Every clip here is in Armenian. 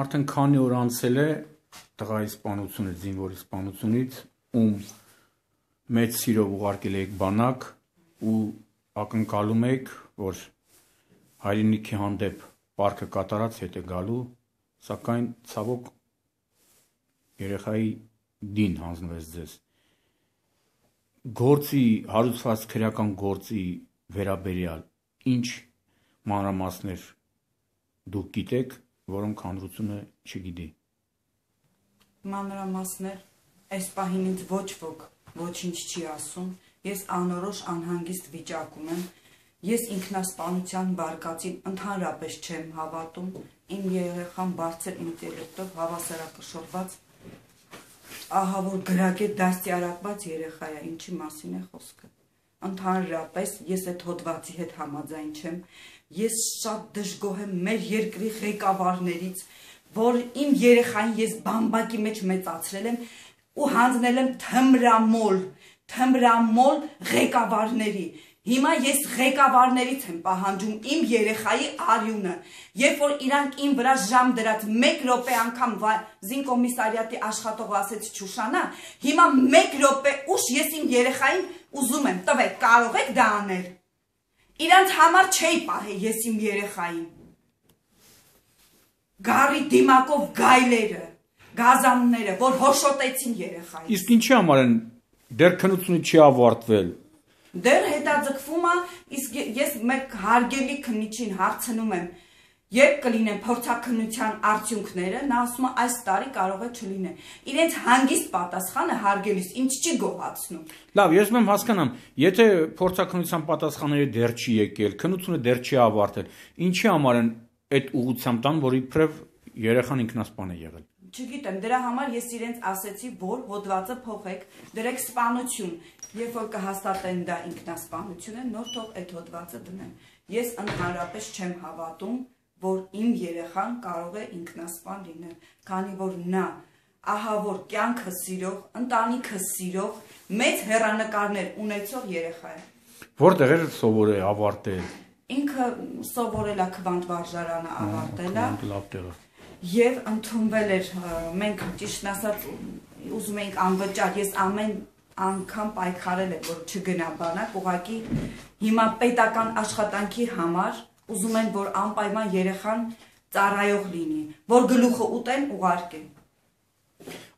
Արդեն քանի օր անցել է տղայի սպանությունը, զինվորի սպանությունից, ում մեծ սիրով ուղարկել եք բանակ ու ակնկալում եք, որ հայրենիքի հանդեպ պարկը կատարած հետ է գալու, սակայն ցավոք երեխայի դին հանձնվեց ձեզ։ Գործի, հարուցված քրեական գործի վերաբերյալ ինչ մանրամասներ դուք գիտեք, որոնք հանրությունը չգիտի։ Մանրամասներ, այս պահին ինձ ոչ ոք ոչինչ չի ասում, ես անորոշ անհանգիստ վիճակում եմ, ես ինքնասպանության բարկացին ընդհանրապես չեմ հավատում, իմ երեխան բարձր ինտելեկտով հավասարակշռված, ահա որ գրագետ դաստիարակված երեխա է, ինչի մասին է խոսքը։ Ընդհանրապես ես այդ հոդվածի հետ համաձայն չեմ, ես շատ դժգոհ եմ մեր երկրի ղեկավարներից, որ իմ երեխային ես բամբակի մեջ մեծացրել եմ ու հանձնել եմ թմրամոլ ղեկավարների։ Հիմա ես ղեկավարներից եմ պահանջում իմ երեխայի արյունը, երբ որ իրանք իմ վրա ժամ դրած 1 րոպե անգամ զինկոմիսարիատի աշխատող ասեց Չուշանա, հիմա 1 րոպե ուշ ես իմ երեխային ուզում եմ տվեք, կարող եք դա անել։ Իրանց համար չէի պահե ես իմ երեխային։ Գարի դիմակով գայլերը, գազանները, որ հոշոտեցին երեխային։ Իսկ ինչի համար են դեռ քննությունը չի ավարտվել։ Դեռ հետաձգվում է, իսկ ես մեկ հարգելի քննիչին հարցնում եմ, երբ կլինեն փորձաքննության արդյունքները, նա ասում է այս տարի կարող է չլինեն։ Իրենց հանգիստ պատասխանը հարգելիս ինչ չի գոհացնում։ Լավ, ես մեմ հասկանամ, եթե փորձաքննության պատասխանները դեռ չի եկել, քննությունը դեռ չի ավարտել, ինչի համար են այդ ուղղությամբ տան, որ իբրև երեխան ինքնասպան է եղել։ Չգիտեմ, դրա համար ես իրենց ասեցի, որ հոդվածը փոխեք, դրեք սպանություն, երբ որ կհաստատեն դա ինքնասպանություն է, նոր թող այդ հոդվածը դնեն։ Ես ընդհանրապես չեմ հավատում, որ իմ երեխան կարող է ինքնասպան լինել, քանի որ նա ահա որ կյանքը սիրող, ընտանիքը սիրող, մեծ հեռանկարներ ունեցող երեխա է։ Որտեղ էր սովոր է ավարտել։ Ինքը սովորել է Քվանտ վարժարանը ավարտել է։ Լավ տեղը։ Եվ ընդունվել էր, մենք ճիշտ ասած ուզում էինք անվճար, ես ամեն անգամ պայքարել եմ, որ չգնա բանակ, ուղղակի հիմա պետական աշխատանքի համար ուզում են, որ անպայման երեխան ծառայող լինի, որ գլուխը ուտեն ուղարկեն։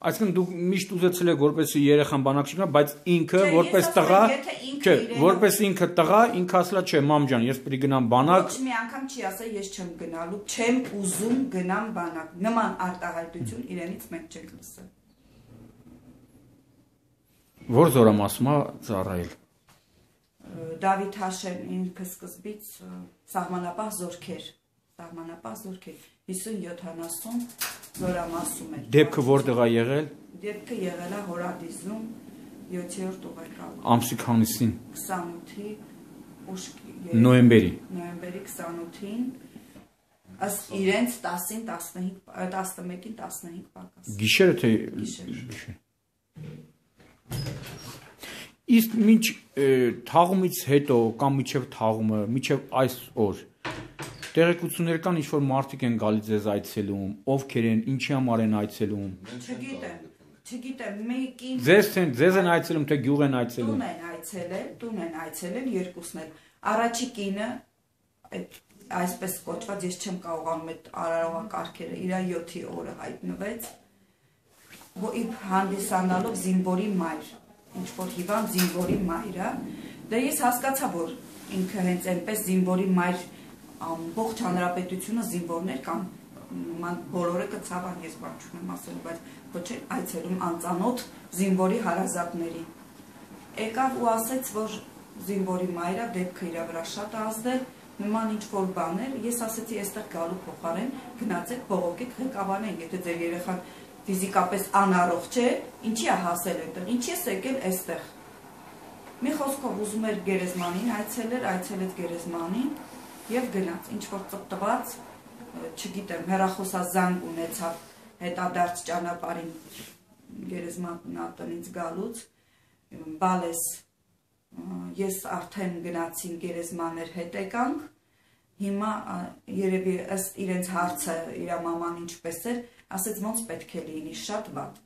Այսինքն դու միշտ ուզեցել ես որպես երեխան բանակ չգնա, բայց ինքը որպես տղա, չէ, որպես ինքը տղա, ինքը ասելա չէ, մամ ջան, ես պիտի գնամ բանակ։ Ոչ մի անգամ չի ասել ես չեմ գնալու, չեմ ուզում գնամ բանակ։ Նման արտահայտություն իրենից մենք չենք լսել։ Որ զորամասմա ծառայել։ Դավիթ Հաշեն ինքը սկզբից սահմանապահ զորքեր 50-70 զորամասում էր։ Դեպքը որտեղ է եղել։ Դեպքը եղել է Հորադիզում 7-րդ օգոստոսի։ Ամսի քանիսին։ 28-ի ուշքի նոյեմբերի 28-ին, ըստ իրենց 10-ին 15-11-ին 15 պակաս։ Գիշերը թե Իսկ մինչ թաղումից հետո կամ միջև թաղումը, միջև այս օր տեղեկություններ կան, ինչ որ մարդիկ են գալիս ձեզ այցելում, ովքեր են, ինչի համար են այցելում։ Չգիտեմ, մեկին ձեզ են այցելում, թե գյուղ են այցելում։ Տուն են այցելել երկուսն էլ։ Առաջի կինը այսպես կոչված, ես չեմ կարողանում այդ արարողակարգերը, իրա 7-ի օրը հայտնվեց։ Հանդիսանալով զինվորի մայր, ինչ-որ հիվանդ զինվորի մայրը, դա ես հասկացա, որ ինքը հենց այնպես զինվորի մայր ամբողջ հանրապետությունը զինվորներ կամ բոլորը կցավան, ես բանջում եմ ասելու, բայց ոչ էլ այցելում անծանոթ զինվորի հարազատների։ Եկավ ու ասեց, որ զինվորի մայրը դեպքը իր վրա շատ է ազդել, նման ինչ-որ բաներ, ես ասեցի այստեղ գալու փոխարեն, գնացեք բողոքեք ղեկավարներին, եթե ձեր երեխան ֆիզիկապես անառողջ է, ինչի է հասել այդտեղ, ինչի է եկել այստեղ։ Մի խոսքով ուզում էր գերեզմանին այցելել, այցելեց գերեզմանին եւ գնաց, ինչ որ ծպտված, չգիտեմ, հեռախոսազանգ ունեցավ հետադարձ ճանապարհին գերեզմանատնից գալուց, բալես ես արդեն գնացին գերեզմաններ հետ եկանք, Հիմա երևի ըստ իրենց հարցը իր մաման ինչպես էր, ասեց ոնց պետք է լինի, շատ վատ։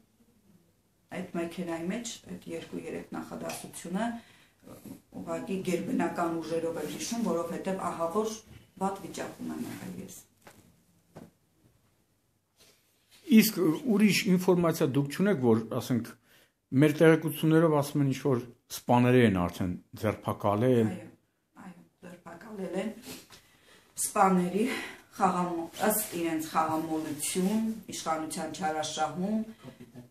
Այդ մեքենայի մեջ այդ 2-3 նախադասությունը ուղղակի գերբնական ուժերով էր հիշում, որովհետև ահա որ վատ վիճակում եմ եղել ես։ Իսկ ուրիշ ինֆորմացիա դուք չունեք, որ ասենք մեր տեղեկություններով ասում են ինչ-որ սպաները են արդեն ձերբակալել։ Այո, ձերբակալել են սպաների խաղամոլ, ըստ իրենց խաղամոլություն, իշխանության չարաշահում,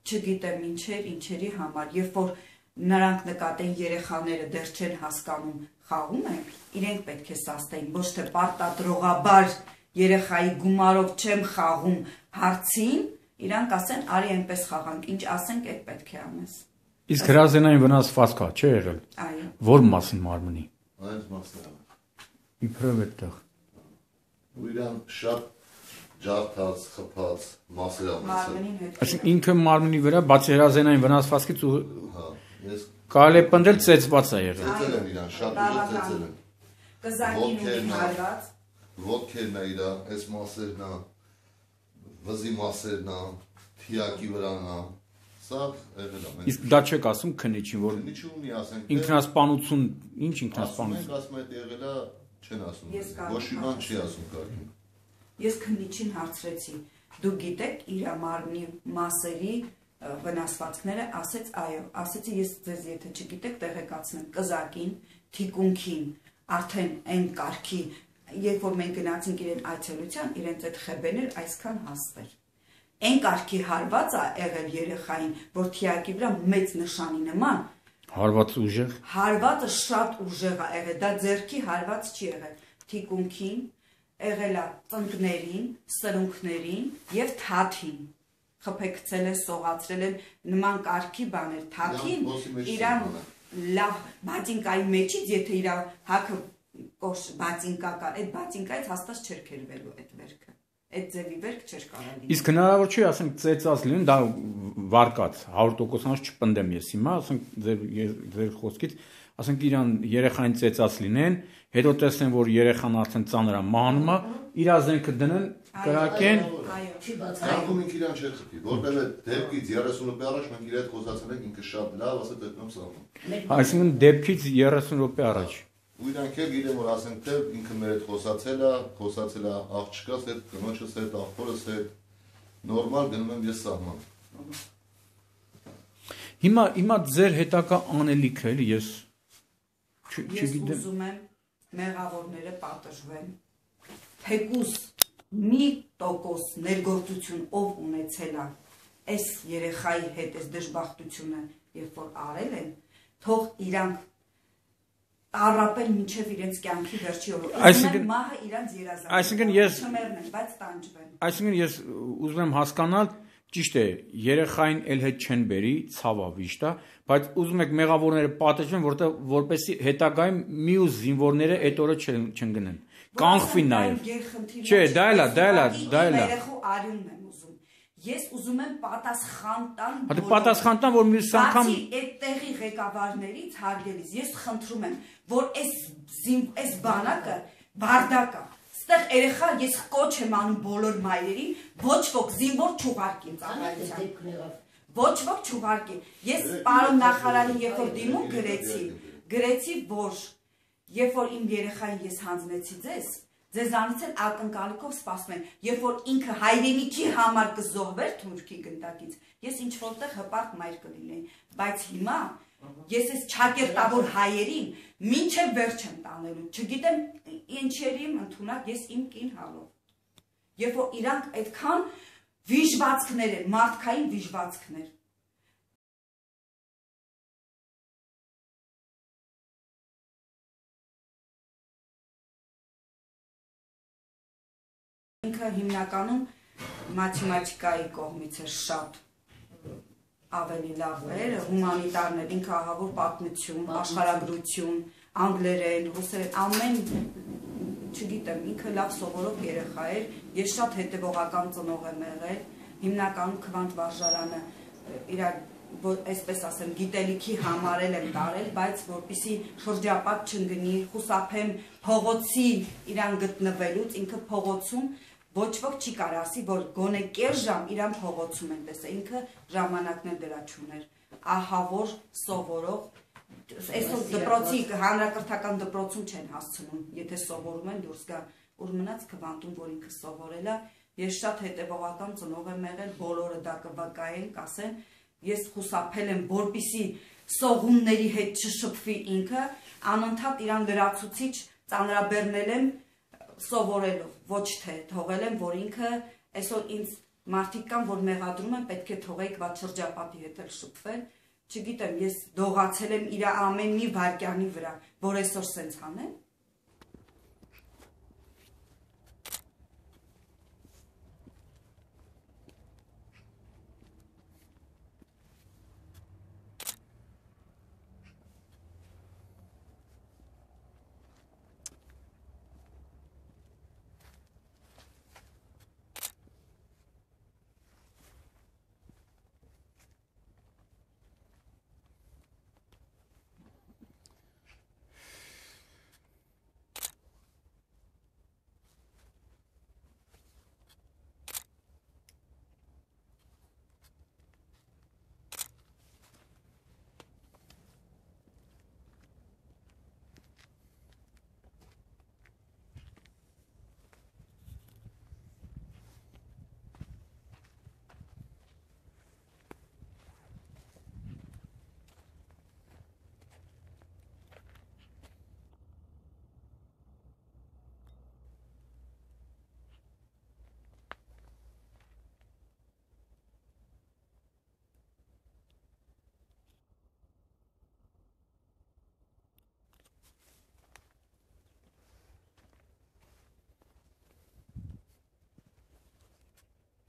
չգիտեմ ինչերի համար, երբ որ նրանք նկատեն երեխաները դեռ չեն հասկանում խաղում են, իրենք պետք է սաստեն, ոչ թե պարտադրողաբար երեխայի գումարով չեմ խաղում հարցին, իրանք ասեն, արի այնպես խաղանք, ինչ ասենք, այդ պետք է անես։ Իսկ հրազենային վնասվածքա չէ եղել։ Այո։ Որ մասին մարմնի։ Այս մասն է։ Իբրև այդտեղ։ Ու իրան շատ ջարդած, խփած մասեր ամենից։ Այսինքն ինքը մարմնի վրա, բացի հրազենային վնասվածքից ու հա, ես կարելի է պնդել ծեծված է եղել։ Ծեծել են իրան, շատ ուժեղ ծեծել են։ Կզակին ու հարված։ Ոտքերն է իրա, այս մասերն է, վզի մասերն է, թիակի վրան է, սա եղել է մենք։ Իսկ դա չեք ասում քնիչին, որ ինքնասպանություն, ինչ ինքնասպանություն։ Ասում ենք, ասում է եղել է, չեն ասում, ոչ մի բան չի ասում կարգին։ Ես քնիչին հարցրեցի, դու գիտեք իր մարմնի մասերի վնասվածքները, ասեց այո, ասեցի ես ձեզ եթե չգիտեք տեղեկացնեմ կզակին, թիկունքին, արդեն այն կարգի երբ որ մենք գնացինք իրեն այցելության, իրենց այդ խեբեներ այսքան հաստեր։ Այն կարգի հարվածը եղել երեխային, որ թիակի վրա մեծ նշանի նման։ Հարվածը ուժեղ։ Հարվածը շատ ուժեղ է եղել, դա ձեռքի հարված չի եղել։ Թիկունքին, եղել է ծնկներին, սրունքներին եւ թաթին։ Խփեկցել են, սողացրել են նման կարգի բաներ, թաթին, իրան լավ, բայց ինքնային մեջից եթե իրա հակը կոշ բացինկա, այդ բացինկայից հաստատ չեր քերվելու այդ վերքը, այդ ձևի վերք չեր կարող լինի։ Իսկ հնարավոր չի ասենք ծեծած լինեն, դա վարկած 100%-ից չպնդեմ ես հիմա, ասենք ձեր խոսքից, ասենք իրան երեխային ծեծած լինեն, հետո տեսնեն որ երեխան արդեն ծանր է մահանում է, իր ազենքը դնեն, կրակեն։ Այո, չի բացառում ինքն իրան չի խփի, որտեղ այդ դեպքից 30 րոպե առաջ մենք իր հետ խոսացել ենք, ինքը շատ լավ ասա դեպքում սաղում։ Այսինքն դեպքից 30 րոպե առաջ։ Ու իրանք էլ գիտեմ, որ ասենք թե ինքը մեր հետ խոսացել է աղջկաս հետ, կնոջս հետ, աղբորս հետ, նորմալ գնում եմ ես սահման։ Հիմա ձեր հետակա անելիքը էլի ես չգիտեմ։ Ես ուզում եմ մեղավորները պատժվեն, թեկուզ 1% ներգործություն ով ունեցել է այս երեխայի հետ այս դժբախտությունը, երբ որ արել են, թող իրանք առապել մինչև իրենց կյանքի վերջի օրը մահը իրանց երազանքն է։ Այսինքն ես ուզում եմ հասկանալ, ճիշտ է, երեխային էլ հետ չեն բերի, ցավը ճիշտ է, բայց ուզում եք մեղավորները պատժեն, որպեսզի հետագայում մյուս զինվորները այդ օրը չեն գնեն։ Կանխվի նաև։ Չէ, դա էլ է։ Երեխու արյունն եմ ուզում։ Ես ուզում եմ պատասխան տան, որ մյուս անգամ բացի այդ տեղի ղեկավարներից հարգելիս, ես խնդրում եմ, որ այս բանակը բարդակա, ստեղ երեխա ես կոչ եմ անում բոլոր մայրերի, ոչ ոք զինվոր չուղարկի ծառայության, ոչ ոք չուղարկի։ Ես պարոն նախարարին երբ որ դիմում գրեցի, որ երբ որ իմ երեխային ես հանձնեցի ձեզ, ձեզանից էլ ակնկալիքով սպասում են, երբ որ ինքը հայրենիքի համար կզոհվեր Թուրքի գնդակից, ես ինչ-որտեղ հպարտ մայր կլինեի, բայց հիմա ես այս ճակերտավոր հայերին մինչև վերջ եմ տանելու, չգիտեմ ինչերի ընդունակ ես իմ կին հալով, երբ որ իրանք այդքան վիժվածքներ են, մարդկային վիժվածքներ։ Ինքը հիմնականում մաթեմատիկայի կողմից էր շատ ավելի լավեր, հումանիտարներ, ինքը ահավոր պատմություն, աշխարհագրություն, անգլերեն, ռուսերեն, ամեն չգիտեմ, ինքը լավ սովորող երեխա էր, ես շատ հետևողական ծնող եմ եղել, հիմնականում Քվանտ վարժարանը իր Այսպես ասեմ, գիտելիքի համար եմ տարել, բայց որպեսզի շրջապատ չընկնի, խուսափեմ փողոցի իրան գտնվելուց, ինքը փողոցում ոչ ոք չի կարող ասի, որ գոնե կես ժամ իրան փողոցում են տեսել, ինքը ժամանակն էլ դրա չուներ, ահա որ սովորող, այսօր դպրոցի, հանրակրթական դպրոցում չեն հասցնում, եթե սովորում են դուրս գա, ուր մնաց քվանտում, որ ինքը սովորել է, ես շատ հետևողական ծնող եմ եղել, բոլորը դա կվկայեն, կասեն Ես խուսափել եմ, որպեսզի սողունների հետ չշփվի ինքը, անընդհատ իրան լրացուցիչ ծանրաբեռնել եմ սովորելով, ոչ թե թողել եմ, որ ինքը այսօր ինձ մարդիկ կան, որ մեղադրում են, պետք է թողեիք վատ շրջապատի հետ էլ շփվել, չգիտեմ, ես դողացել եմ իր ամեն մի վայրկյանի վրա, որ այսօր սենց անեմ։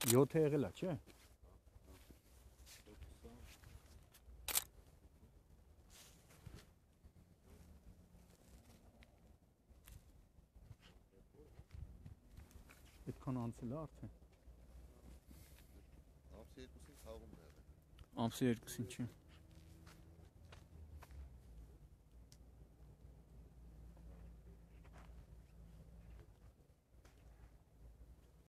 Eu te ieri la ce? Îți conanți la arte? Am să ieri cu sincer.